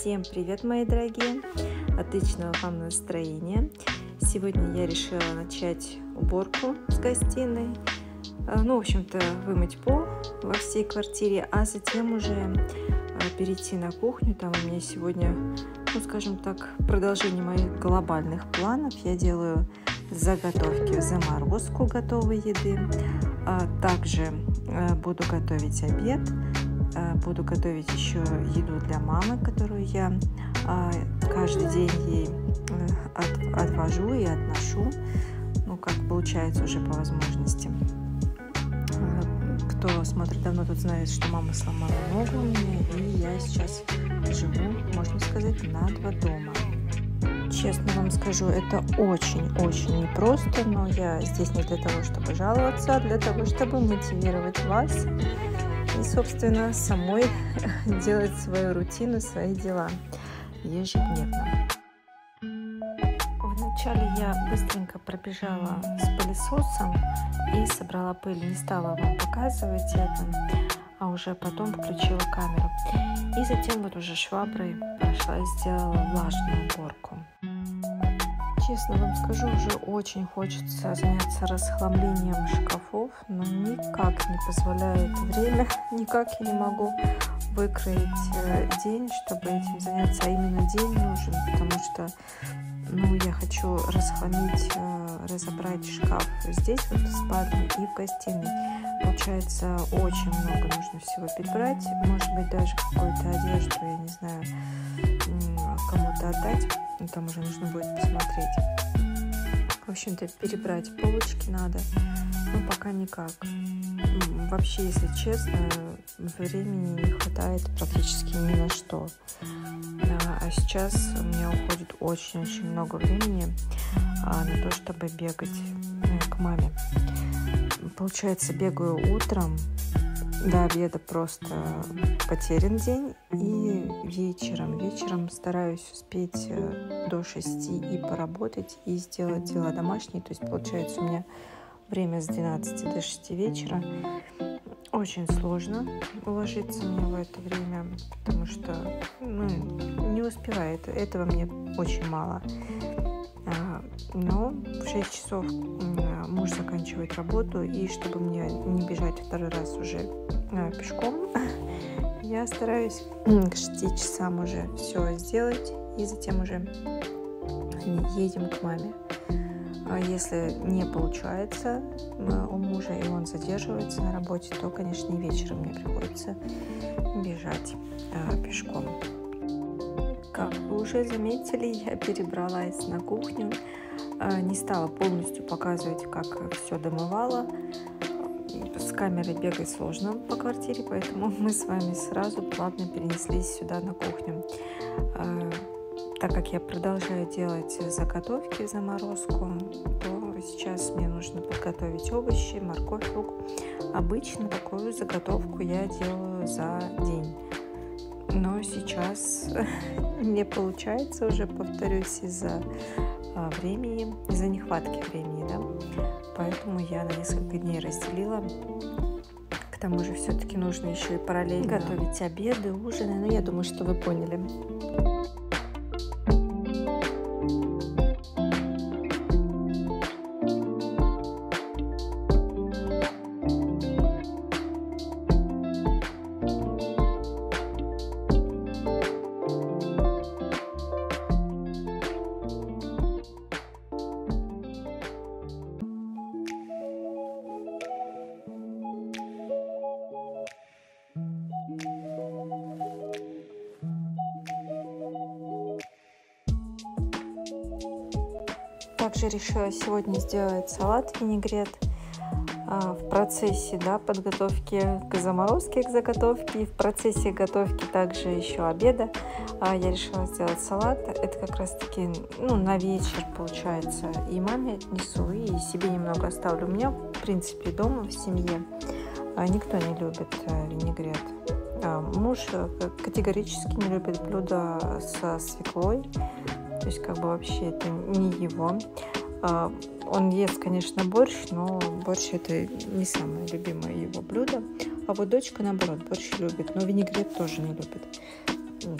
Всем привет, мои дорогие! Отличного вам настроения! Сегодня я решила начать уборку с гостиной. Ну, в общем-то, вымыть пол во всей квартире, а затем уже перейти на кухню. Там у меня сегодня, ну, скажем так, продолжение моих глобальных планов. Я делаю заготовки в заморозку готовой еды. Также буду готовить обед. Буду готовить еще еду для мамы, которую я каждый день ей отвожу и отношу, ну, как получается уже по возможности. Кто смотрит давно, тот знает, что мама сломала ногу у меня, и я сейчас живу, можно сказать, на два дома. Честно вам скажу, это очень-очень непросто, но я здесь не для того, чтобы жаловаться, а для того, чтобы мотивировать вас и, собственно, самой делать свою рутину, свои дела ежедневно. Вначале я быстренько пробежала с пылесосом и собрала пыль. Не стала вам показывать это, а уже потом включила камеру. И затем вот уже шваброй прошла и сделала влажную уборку. Честно вам скажу, уже очень хочется заняться расхламлением шкафов, но никак не позволяет время, никак я не могу выкроить день, чтобы этим заняться. А именно день нужен, потому что, ну, я хочу расхламить, разобрать шкаф здесь, вот в спальне и в гостиной. Получается, очень много нужно всего перебрать, может быть, даже какую-то одежду, я не знаю, кому-то отдать, но там уже нужно будет посмотреть. В общем-то, перебрать полочки надо, но пока никак. Вообще, если честно, времени не хватает практически ни на что. А сейчас у меня уходит очень-очень много времени на то, чтобы бегать к маме. Получается, бегаю утром, до обеда просто потерян день, и вечером. Вечером стараюсь успеть до 6 и поработать, и сделать дела домашние. То есть, получается, у меня время с 12 до 6 вечера. Очень сложно уложиться мне в это время, потому что, ну, не успеваю. Этого мне очень мало. Но в 6 часов муж заканчивает работу, и чтобы мне не бежать второй раз уже пешком, я стараюсь к 6 часам уже все сделать, и затем уже едем к маме. Если не получается у мужа, и он задерживается на работе, то, конечно, вечером мне приходится бежать пешком. Как вы уже заметили, я перебралась на кухню, не стала полностью показывать, как все домывала. С камерой бегать сложно по квартире, поэтому мы с вами сразу плавно перенеслись сюда на кухню. Так как я продолжаю делать заготовки в заморозку, то сейчас мне нужно подготовить овощи, морковь, лук. Обычно такую заготовку я делаю за день. Но сейчас не получается уже, повторюсь, из-за времени, из-за нехватки времени, да? Поэтому я на несколько дней разделила. К тому же все-таки нужно еще и параллельно готовить обеды, ужины. Но я думаю, что вы поняли. Также решила сегодня сделать салат-винегрет. В процессе, да, подготовки к заморозке, к заготовке, и в процессе готовки также еще обеда я решила сделать салат. Это как раз таки, ну, на вечер получается. И маме отнесу, и себе немного оставлю. У меня, в принципе, дома, в семье никто не любит винегрет. Муж категорически не любит блюда со свеклой. То есть, как бы, вообще это не его. Он ест, конечно, борщ, но борщ это не самое любимое его блюдо. А вот дочка, наоборот, борщ любит, но винегрет тоже не любит.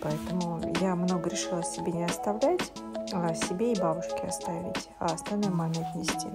Поэтому я Я много решила себе не оставлять, а себе и бабушке оставить, а остальное маме отнести.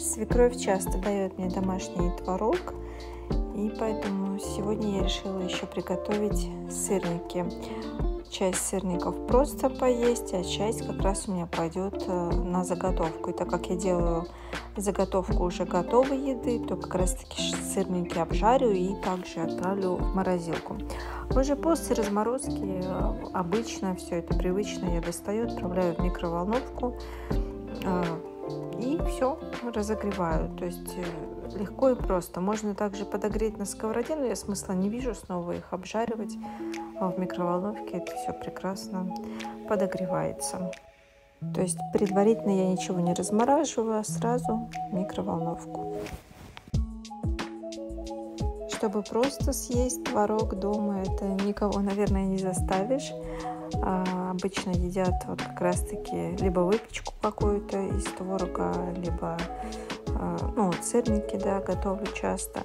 Свекровь часто дает мне домашний творог, и поэтому сегодня я решила еще приготовить сырники. Часть сырников просто поесть, а часть как раз у меня пойдет на заготовку. И так как я делаю заготовку уже готовой еды, то как раз таки сырники обжарю и также отправлю в морозилку. Уже после разморозки обычно все это привычно я достаю, отправляю в микроволновку. И все разогреваю, то есть легко и просто. Можно также подогреть на сковороде, но я смысла не вижу снова их обжаривать. А в микроволновке это все прекрасно подогревается. То есть предварительно я ничего не размораживаю, а сразу в микроволновку. Чтобы просто съесть творог дома, это никого, наверное, не заставишь. Обычно едят вот как раз таки либо выпечку какую-то из творога, либо сырники, да, готовлю часто.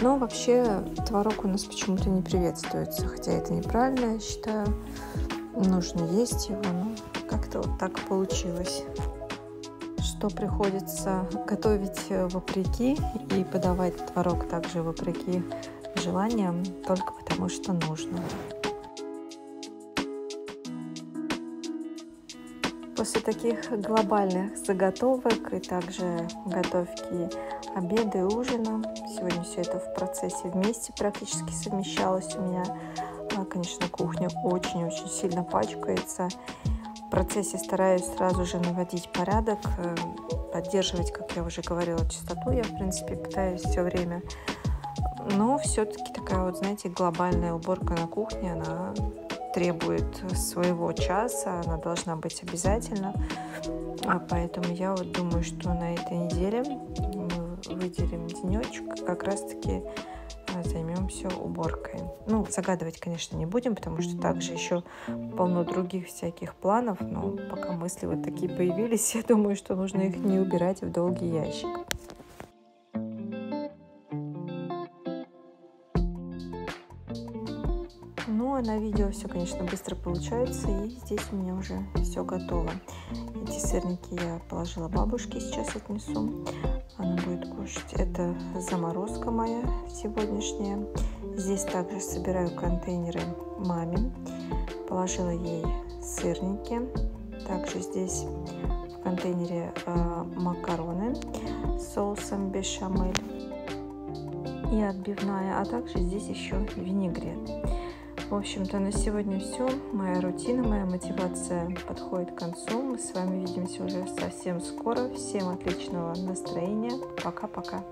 Но вообще творог у нас почему-то не приветствуется, хотя это неправильно, я считаю. Нужно есть его, но как-то вот так получилось, что приходится готовить вопреки и подавать творог также вопреки желаниям, только потому что нужно. После таких глобальных заготовок и также готовки обеда и ужина, сегодня все это в процессе вместе практически совмещалось у меня. Конечно, кухня очень-очень сильно пачкается. В процессе стараюсь сразу же наводить порядок, поддерживать, как я уже говорила, чистоту. Я, в принципе, пытаюсь все время. Но все-таки такая вот, знаете, глобальная уборка на кухне, она требует своего часа, она должна быть обязательно, поэтому я вот думаю, что на этой неделе мы выделим денечек, как раз таки займемся уборкой. Ну, загадывать, конечно, не будем, потому что также еще полно других всяких планов, но пока мысли вот такие появились, я думаю, что нужно их не убирать в долгий ящик. На видео все, конечно, быстро получается, и здесь у меня уже все готово. Эти сырники я положила бабушке, сейчас отнесу, она будет кушать. Это заморозка моя сегодняшняя. Здесь также собираю контейнеры маме, положила ей сырники. Также здесь в контейнере макароны с соусом бешамель и отбивная, а также здесь еще винегрет. В общем-то, на сегодня все. Моя рутина, моя мотивация подходит к концу. Мы с вами увидимся уже совсем скоро. Всем отличного настроения. Пока-пока.